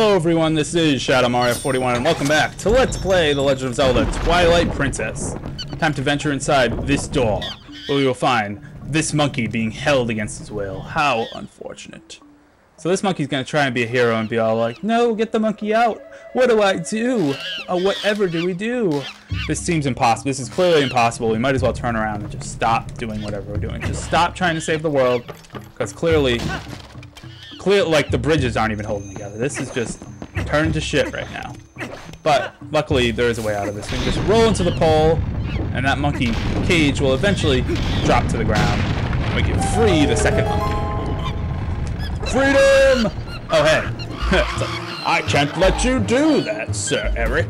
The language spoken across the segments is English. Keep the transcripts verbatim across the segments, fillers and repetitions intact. Hello everyone, this is Shadow Mario forty-one and welcome back to Let's Play The Legend of Zelda: Twilight Princess. Time to venture inside this door, where we will find this monkey being held against his will. How unfortunate. So this monkey's gonna try and be a hero and be all like, no, get the monkey out! What do I do? Oh, whatever do we do? This seems impossible. This is clearly impossible. We might as well turn around and just stop doing whatever we're doing. Just stop trying to save the world, because clearly... Clear, like, the bridges aren't even holding together. This is just turned to shit right now. But luckily, there is a way out of this. We can just roll into the pole, and that monkey cage will eventually drop to the ground. And we can free the second monkey. Freedom! Oh, hey. Like, I can't let you do that, Sir Eric.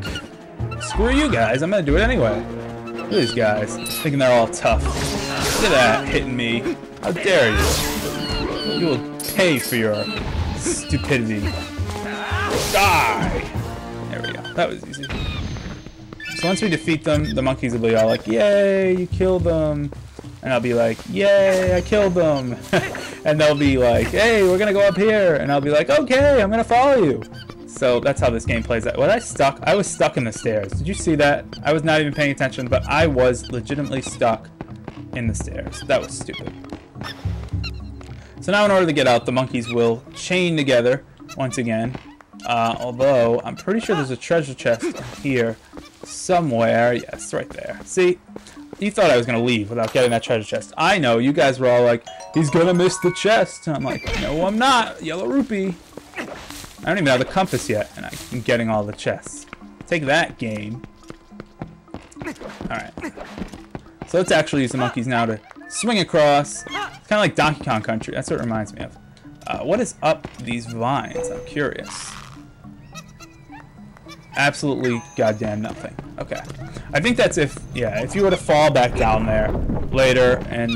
Screw you guys. I'm going to do it anyway. Look at these guys. Thinking they're all tough. Look at that, hitting me. How dare you. You will... Pay for your stupidity. Die! There we go. That was easy. So once we defeat them, the monkeys will be all like, yay, you killed them. And I'll be like, yay, I killed them. And they'll be like, hey, we're gonna go up here. And I'll be like, okay, I'm gonna follow you. So that's how this game plays out. Was I stuck? I was stuck in the stairs. Did you see that? I was not even paying attention, but I was legitimately stuck in the stairs. That was stupid. So now in order to get out, the monkeys will chain together once again. Uh, although, I'm pretty sure there's a treasure chest here somewhere. Yes, right there. See? You thought I was going to leave without getting that treasure chest. I know. You guys were all like, he's going to miss the chest. And I'm like, no, I'm not. Yellow rupee. I don't even have the compass yet. And I'm getting all the chests. Take that, game. Alright. So let's actually use the monkeys now to swing across. Kind of like Donkey Kong Country. That's what it reminds me of. Uh, what is up these vines? I'm curious. Absolutely goddamn nothing. Okay. I think that's if, yeah, if you were to fall back down there later and,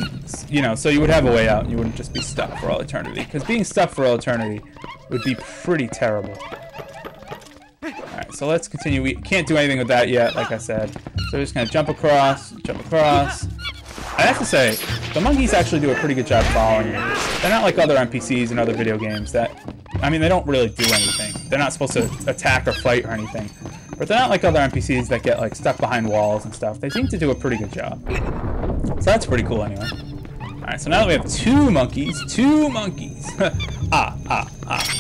you know, so you would have a way out and you wouldn't just be stuck for all eternity. Because being stuck for all eternity would be pretty terrible. Alright, so let's continue. We can't do anything with that yet, like I said. So we're just going to jump across, jump across. I have to say, the monkeys actually do a pretty good job following you. They're not like other N P Cs in other video games that... I mean, they don't really do anything. They're not supposed to attack or fight or anything. But they're not like other N P Cs that get, like, stuck behind walls and stuff. They seem to do a pretty good job. So that's pretty cool anyway. Alright, so now that we have two monkeys, two monkeys! ah, ah, ah.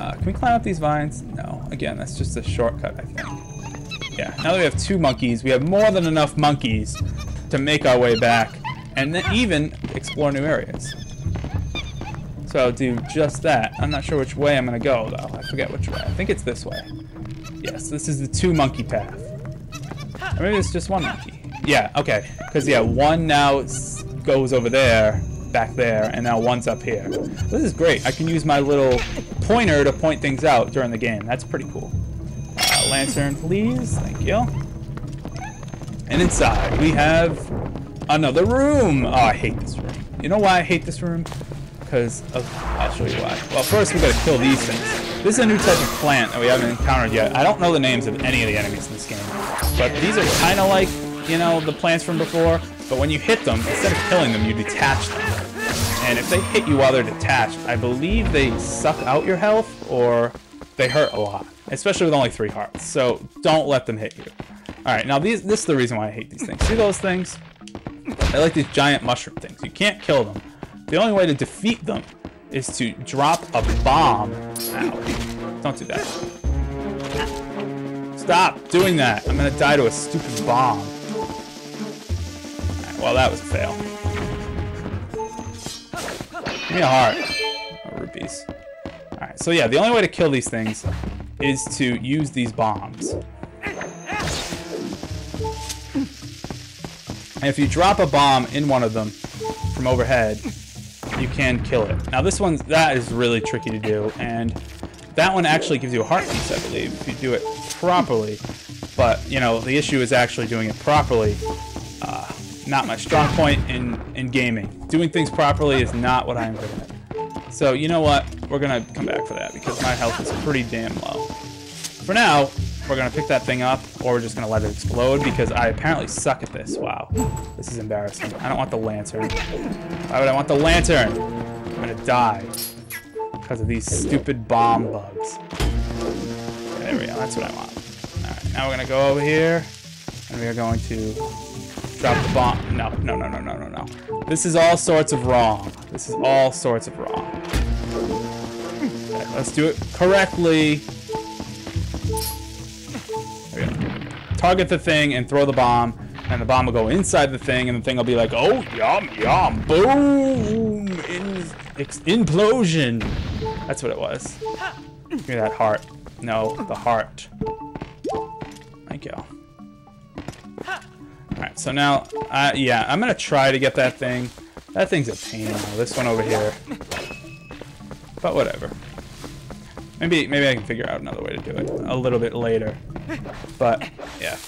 Uh, can we climb up these vines? No. Again, that's just a shortcut, I think. Yeah, now that we have two monkeys, we have more than enough monkeys to make our way back and then even explore new areas. So I'll do just that. I'm not sure which way I'm gonna go though. I forget which way. I think it's this way. Yes, this is the two monkey path. Or maybe it's just one monkey. Yeah, okay. Because yeah, one now goes over there, back there, and now one's up here. This is great. I can use my little pointer to point things out during the game. That's pretty cool. Uh, lantern, please. Thank you. And inside, we have another room! Oh, I hate this room. You know why I hate this room? Because of... I'll show you why. Well, first, we gotta kill these things. This is a new type of plant that we haven't encountered yet. I don't know the names of any of the enemies in this game. But these are kinda like, you know, the plants from before. But when you hit them, instead of killing them, you detach them. And if they hit you while they're detached, I believe they suck out your health, or they hurt a lot. Especially with only three hearts. So, don't let them hit you. Alright, now these, this is the reason why I hate these things. See those things? I like these giant mushroom things. You can't kill them. The only way to defeat them is to drop a bomb. Ow. Don't do that. Stop doing that. I'm going to die to a stupid bomb. Alright, well, that was a fail. Give me a heart. Or rupees. Alright, so yeah, the only way to kill these things is to use these bombs. And if you drop a bomb in one of them from overhead, you can kill it. Now this one, that is really tricky to do, and that one actually gives you a heart piece, I believe, if you do it properly. But, you know, the issue is actually doing it properly. Uh, not my strong point in, in gaming. Doing things properly is not what I am good at. So, you know what? We're gonna come back for that, because my health is pretty damn low. For now, we're gonna pick that thing up, or we're just gonna let it explode, because I apparently suck at this. Wow. This is embarrassing. I don't want the lantern. Why would I want the lantern? I'm gonna die because of these stupid bomb bugs. There we go. That's what I want. All right. Now we're going to go over here, and we are going to drop the bomb. No, no, no, no, no, no, no. This is all sorts of wrong. This is all sorts of wrong. All right, let's do it correctly. There we go. Target the thing and throw the bomb, and the bomb will go inside the thing, and the thing will be like, oh, yum, yum, boom, in implosion. That's what it was. Give me that heart. No, the heart. Thank you. Alright, so now, uh, yeah, I'm going to try to get that thing. That thing's a pain. This one over here. But whatever. Maybe, maybe I can figure out another way to do it a little bit later. But, yeah.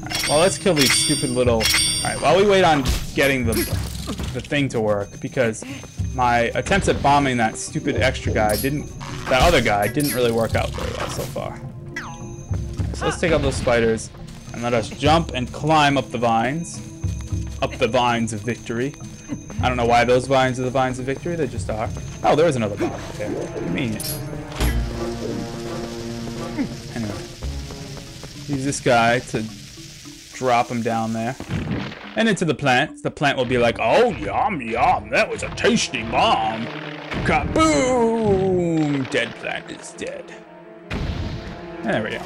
Alright, well, let's kill these stupid little... Alright, while we wait on getting the, the thing to work, because... my attempts at bombing that stupid extra guy didn't, that other guy didn't really work out very well so far. So let's take out those spiders and let us jump and climb up the vines. Up the vines of victory. I don't know why those vines are the vines of victory, they just are. Oh, there was another bomb up there. Convenient. Anyway. Use this guy to drop him down there. And into the plant. The plant will be like, oh, yum, yum, that was a tasty bomb. Kaboom! Dead plant is dead. There we go.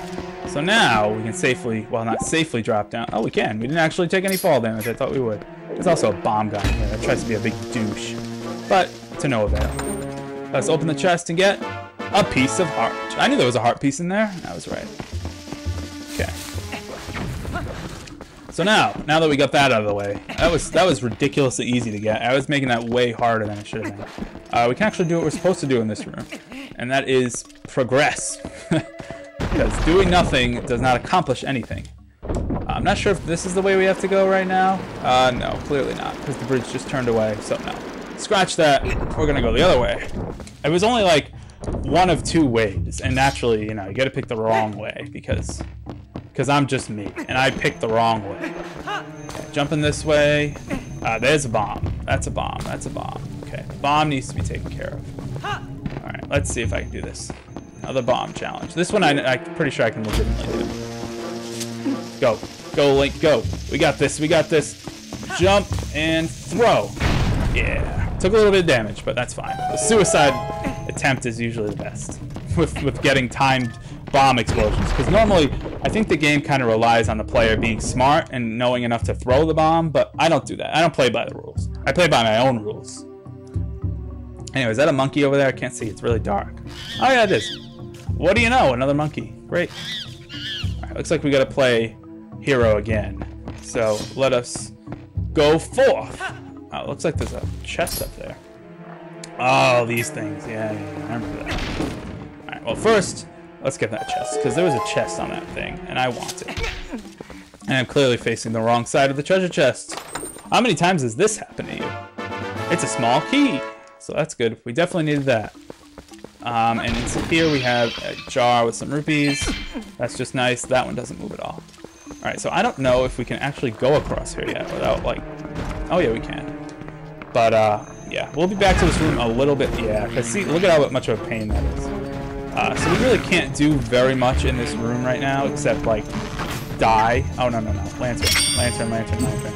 So now we can safely, well, not safely drop down. Oh, we can. We didn't actually take any fall damage. I thought we would. There's also a bomb down here that tries to be a big douche. But to no avail. Let's open the chest and get a piece of heart. I knew there was a heart piece in there. I was right. Okay. So now, now that we got that out of the way, that was that was ridiculously easy to get. I was making that way harder than it should have been. Uh, we can actually do what we're supposed to do in this room, and that is progress. Because doing nothing does not accomplish anything. Uh, I'm not sure if this is the way we have to go right now. Uh, no, clearly not, because the bridge just turned away, so no. Scratch that, we're gonna go the other way. It was only like one of two ways, and naturally, you know, you gotta pick the wrong way, because... Because I'm just me, and I picked the wrong way. Okay, jumping this way. Uh, there's a bomb. That's a bomb. That's a bomb. Okay, the bomb needs to be taken care of. All right, let's see if I can do this. Another bomb challenge. This one I, I'm pretty sure I can legitimately do. Go. Go, Link, go. We got this. We got this. Jump and throw. Yeah. Took a little bit of damage, but that's fine. The suicide attempt is usually the best with, with getting timed bomb explosions, because normally I think the game kind of relies on the player being smart and knowing enough to throw the bomb, but I don't do that. I don't play by the rules. I play by my own rules. Anyway, is that a monkey over there? I can't see. It's really dark. Oh, yeah, it is. What do you know? Another monkey. Great. All right, looks like we got to play hero again. So let us go forth. Oh, it looks like there's a chest up there. Oh, these things. Yeah, I remember that. All right, well, first... let's get that chest, because there was a chest on that thing, and I want it. And I'm clearly facing the wrong side of the treasure chest. How many times has this happened to you? It's a small key, so that's good. We definitely needed that. Um, and here we have a jar with some rupees. That's just nice. That one doesn't move at all. All right, so I don't know if we can actually go across here yet without, like... oh, yeah, we can. But, uh, yeah, we'll be back to this room a little bit. Yeah, because see, look at how much of a pain that is. Uh, so we really can't do very much in this room right now, except, like, die. Oh, no, no, no. Lantern, lantern, lantern, lantern.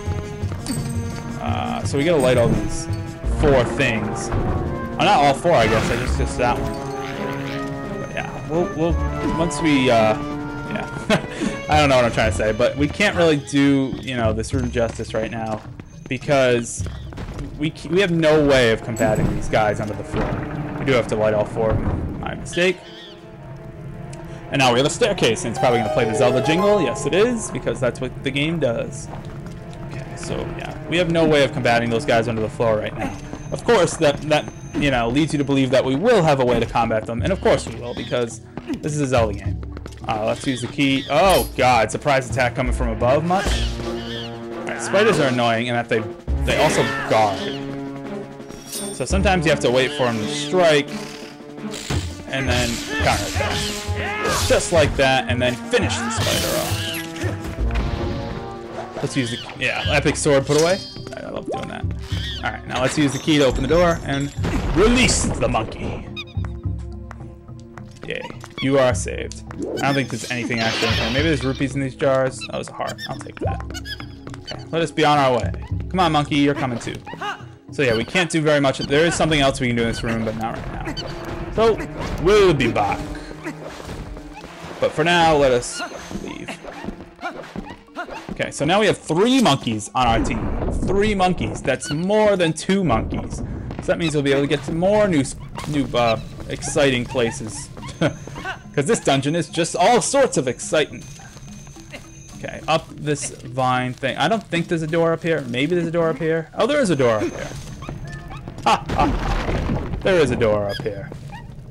Uh, so we gotta light all these four things. Oh, not all four, I guess. I just just that one. But yeah, we'll, we'll, once we, uh, yeah. I don't know what I'm trying to say, but we can't really do, you know, this room justice right now, because we, we have no way of combating these guys under the floor. We do have to light all four of them. My mistake. And now we have a staircase, and it's probably going to play the Zelda jingle. Yes, it is, because that's what the game does. Okay, so, yeah. We have no way of combating those guys under the floor right now. Of course, that, that you know, leads you to believe that we will have a way to combat them. And of course we will, because this is a Zelda game. Uh, let's use the key. Oh, God. Surprise attack coming from above much? Alright, spiders are annoying in that they, they also guard. So sometimes you have to wait for them to strike. And then counter attack. Just like that, and then finish the spider off. Let's use the yeah, epic sword put away. I love doing that. Alright, now let's use the key to open the door and release the monkey. Yay. You are saved. I don't think there's anything actually in here. Maybe there's rupees in these jars. Oh, it's a heart. I'll take that. Okay, let us be on our way. Come on, monkey. You're coming too. So yeah, we can't do very much. There is something else we can do in this room, but not right now. So we'll be back. But for now, let us leave. Okay, so now we have three monkeys on our team. Three monkeys. That's more than two monkeys. So that means we'll be able to get to more new, new uh, exciting places. Because this dungeon is just all sorts of exciting. Okay, up this vine thing. I don't think there's a door up here. Maybe there's a door up here. Oh, there is a door up here. Ha ha. There is a door up here.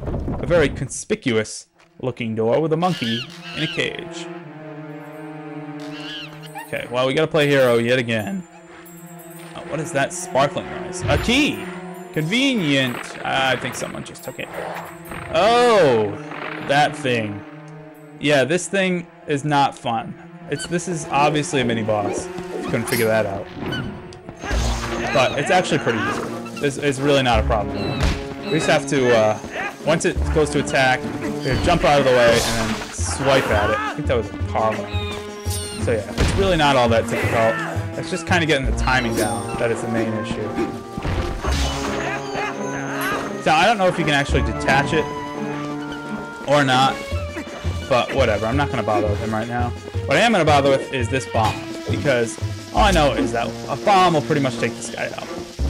A very conspicuous looking door with a monkey in a cage. Okay, well, we gotta play hero yet again. Oh, what is that sparkling noise? A key! Convenient! I think someone just took it. Oh! That thing. Yeah, this thing is not fun. It's This is obviously a mini-boss. Couldn't figure that out. But it's actually pretty easy. It's, it's really not a problem. We just have to, uh, once it goes to attack, we jump out of the way and then swipe at it. I think that was a parlor. So yeah, it's really not all that difficult. It's just kind of getting the timing down that is the main issue. So I don't know if you can actually detach it or not, but whatever. I'm not going to bother with him right now. What I am going to bother with is this bomb, because all I know is that a bomb will pretty much take this guy out.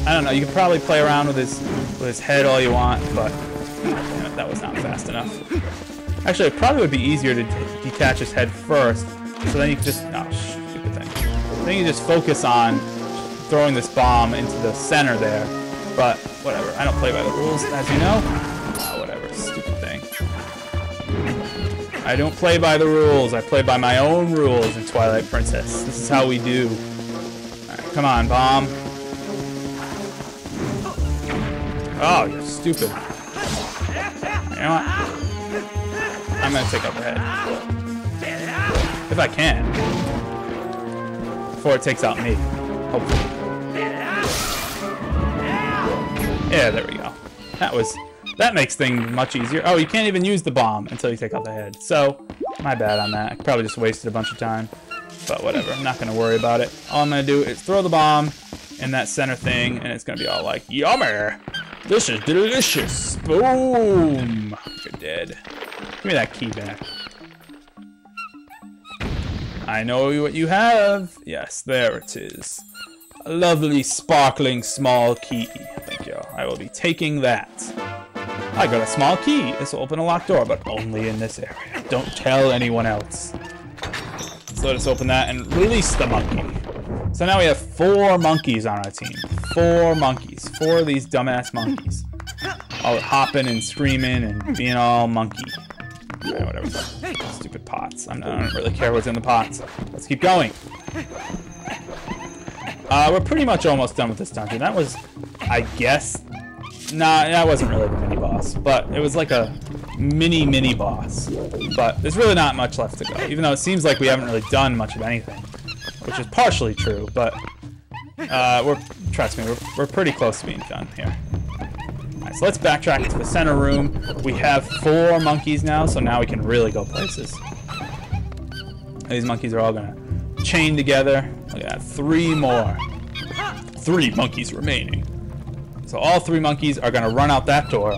I don't know. You can probably play around with his with his head all you want, but damn it, that was not fast enough. Actually, it probably would be easier to detach his head first. So then you can just, oh, stupid thing. Then you just focus on throwing this bomb into the center there. But whatever, I don't play by the rules, as you know. Oh, whatever, stupid thing. I don't play by the rules. I play by my own rules in Twilight Princess. This is how we do. All right, come on, bomb. Oh, you're stupid. You know what? I'm gonna take up the head. If I can. Before it takes out me. Hopefully. Yeah, there we go. That was... That makes things much easier. Oh, you can't even use the bomb until you take out the head. So, my bad on that. I probably just wasted a bunch of time. But whatever. I'm not going to worry about it. All I'm going to do is throw the bomb in that center thing. And it's going to be all like, yummer! This is delicious! Boom! You're dead. Give me that key back. I know what you have. Yes, there it is. A lovely, sparkling, small key. Thank you. I will be taking that. I got a small key. This will open a locked door, but only in this area. Don't tell anyone else. So let's open that and release the monkey. So now we have four monkeys on our team. Four monkeys. Four of these dumbass monkeys. All hopping and screaming and being all monkey. Alright, whatever. Stupid pots. I'm not, I don't really care what's in the pots. Let's keep going. Uh, we're pretty much almost done with this dungeon. That was, I guess... Nah, that wasn't really the mini-boss. But it was like a mini-mini-boss. But there's really not much left to go. Even though it seems like we haven't really done much of anything. Which is partially true, but... Uh, we're... Trust me, we're, we're pretty close to being done here. So let's backtrack to the center room. We have four monkeys now, so now we can really go places. These monkeys are all gonna chain together. Look at that, three more. Three monkeys remaining. So all three monkeys are gonna run out that door.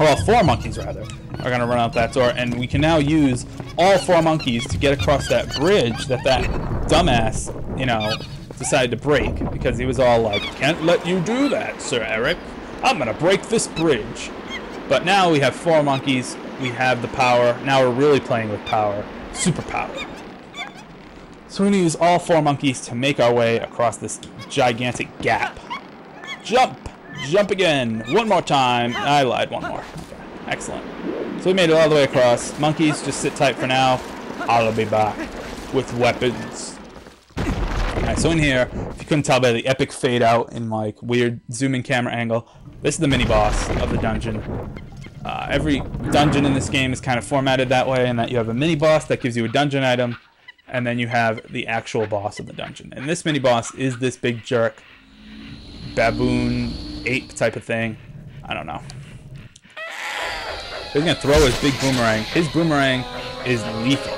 Or all four monkeys, rather, are gonna run out that door, and we can now use all four monkeys to get across that bridge that that dumbass, you know, decided to break, because he was all like, "Can't let you do that, Sir Eric. I'm gonna break this bridge." But now we have four monkeys. We have the power. Now we're really playing with power. Superpower. So we're gonna use all four monkeys to make our way across this gigantic gap. Jump! Jump again! One more time. I lied, one more. Okay. Excellent. So we made it all the way across. Monkeys, just sit tight for now. I'll be back with weapons. Alright, so in here, if you couldn't tell by the epic fade out in like weird zooming camera angle, this is the mini boss of the dungeon. Uh, every dungeon in this game is kind of formatted that way, in that you have a mini boss that gives you a dungeon item, and then you have the actual boss of the dungeon. And this mini boss is this big jerk, baboon, ape type of thing. I don't know. So he's going to throw his big boomerang. His boomerang is lethal,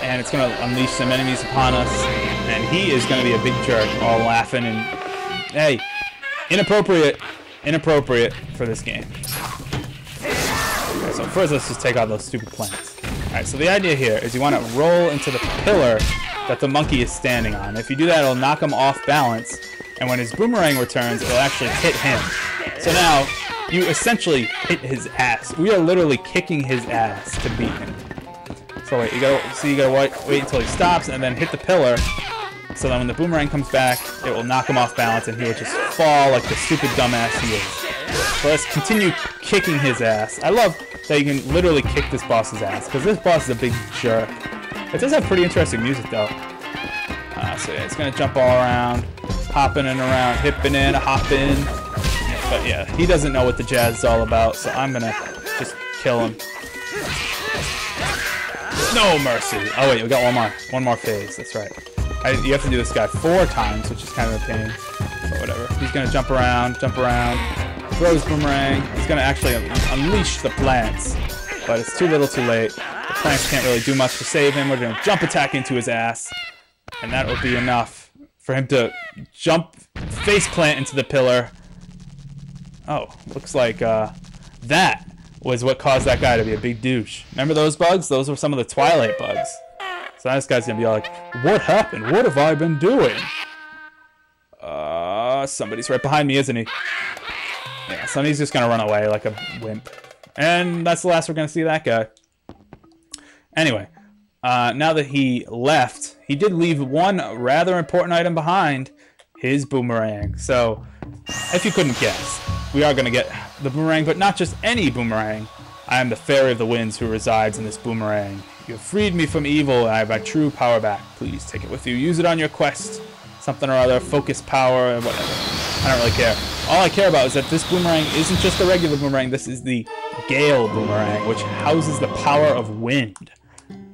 and it's going to unleash some enemies upon us, and he is going to be a big jerk, all laughing and... Hey, inappropriate, inappropriate for this game. Okay, so first let's just take out those stupid plants. Alright, so the idea here is you want to roll into the pillar that the monkey is standing on. If you do that, it'll knock him off balance, and when his boomerang returns, it'll actually hit him. So now, you essentially hit his ass. We are literally kicking his ass to beat him. So wait, you gotta, so you gotta wait, wait until he stops and then hit the pillar, so then when the boomerang comes back, it will knock him off balance and he will just fall like the stupid dumbass he is. So let's continue kicking his ass. I love that you can literally kick this boss's ass, because this boss is a big jerk. It does have pretty interesting music, though. Uh, so yeah, it's going to jump all around, hopping and around, hipping and hopping. But yeah, he doesn't know what the jazz is all about, so I'm going to just kill him. No mercy! Oh wait, we got one more. One more phase, that's right. I, you have to do this guy four times, which is kind of a pain. But whatever. He's going to jump around, jump around, throw his boomerang. He's going to actually un unleash the plants. But it's too little too late. The plants can't really do much to save him. We're going to jump attack into his ass. And that will be enough for him to jump face plant into the pillar. Oh, looks like uh, that was what caused that guy to be a big douche. Remember those bugs? Those were some of the Twilight bugs. So now this guy's going to be like, what happened? What have I been doing? Uh, somebody's right behind me, isn't he? Yeah, somebody's just going to run away like a wimp. And that's the last we're going to see that guy. Anyway, uh, now that he left, he did leave one rather important item behind, his boomerang. So, if you couldn't guess, we are going to get the boomerang, but not just any boomerang. I am the Fairy of the Winds who resides in this boomerang. You have freed me from evil, and I have my true power back. Please take it with you. Use it on your quest. Something or other, focus power, and whatever. I don't really care. All I care about is that this boomerang isn't just a regular boomerang, this is the Gale Boomerang, which houses the power of wind.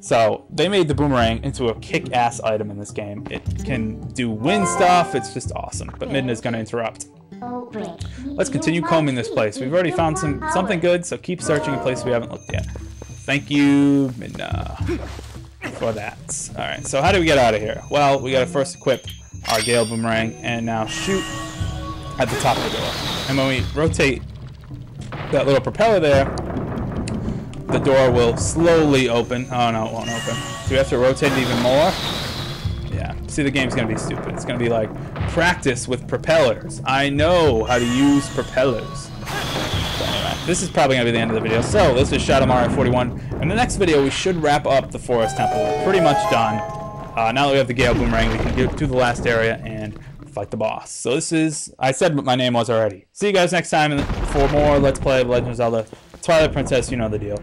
So, they made the boomerang into a kick-ass item in this game. It can do wind stuff, it's just awesome. But Midna's gonna interrupt. Let's continue combing this place. We've already found some something good, so keep searching a place we haven't looked yet. Thank you, Midna, for that. Alright, so how do we get out of here? Well, we gotta first equip our Gale Boomerang, and now shoot at the top of the door. And when we rotate that little propeller there, the door will slowly open. Oh no, it won't open. So we have to rotate it even more. Yeah, see, the game's gonna be stupid. It's gonna be like, practice with propellers. I know how to use propellers. So anyway, this is probably gonna be the end of the video. So this is Shadow Mario forty-one. In the next video, we should wrap up the Forest Temple. We're pretty much done. Uh, now that we have the Gale Boomerang, we can get to the last area and fight the boss. So this is, I said what my name was already. See you guys next time for more Let's Play of Legend of Zelda Twilight Princess, you know the deal.